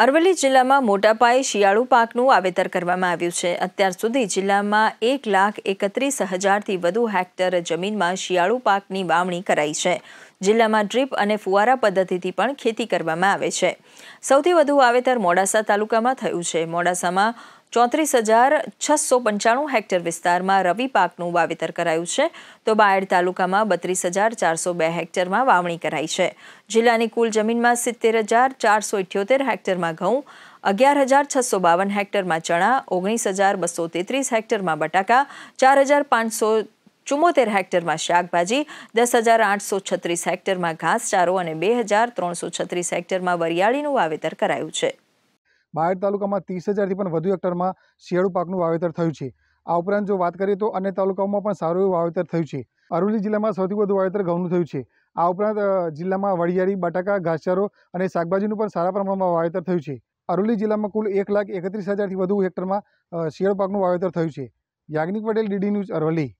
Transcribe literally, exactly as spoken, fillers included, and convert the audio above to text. અરવલ્લી જિલ્લામાં મોટા પાયે શિયાળુ પાકનું વાવેતર કરવામાં આવ્યું છે। અત્યાર સુધી જિલ્લામાં એક લાખ એકત્રીસ હજારથી વધુ હેક્ટર જમીનમાં શિયાળુ પાકની વાવણી કરાઈ છે। જિલ્લામાં ડ્રીપ અને ફુવારા પદ્ધતિથી પણ ખેતી કરવામાં આવે છે। સૌથી વધુ વાવેતર મોડાસા તાલુકામાં થયું છે। મોડાસામાં ચોત્રીસ હજાર છસો પંચાણું હેક્ટર વિસ્તારમાં રવિ પાકનું વાવેતર કરાયું છે, તો બાયડ તાલુકામાં બત્રીસ હજાર ચારસો બે હેક્ટરમાં વાવણી કરાઈ છે। જિલ્લાની કુલ જમીનમાં સિત્તેર હજાર ચારસો ઇઠ્યોતેર હેક્ટરમાં ઘઉં, અગિયાર હજાર છસો બાવન હેક્ટરમાં ચણા, ઓગણીસ હજાર બસો તેત્રીસ હેક્ટરમાં બટાકા, ચાર હજાર પાંચસો ચુમ્મોતેર હેક્ટરમાં શાકભાજી, દસ હજાર આઠસો છત્રીસ હેક્ટરમાં ઘાસચારો અને બે હજાર ત્રણસો છત્રીસ હેક્ટરમાં વરિયાળીનું વાવેતર કરાયું છે। बायड तालुका में तीस हज़ार थी पण वधु हेक्टर में शियाळु पाकनुं वावेतर थयुं छे। आ उपरांत जो बात करिए तो अन्य तालुकाओमां पण सारुं एवुं वावेतर थयुं छे। अरवली जिल्ला में सौथी वधु वावेतर घऊनुं थयुं छे। आ उपरांत जिल्ला में वड़ियाळी, बटाका, घासचारो अने शाकभाजीनुं पण सारा प्रमाण में वावेतर थयुं छे। अरवली जिल्ला में कुल एक लाख एकत्रीस हज़ार थी वधु हेक्टर में शियाळु पाकनुं वावेतर थयुं छे। Yagnik Patel, D D news, Aravalli.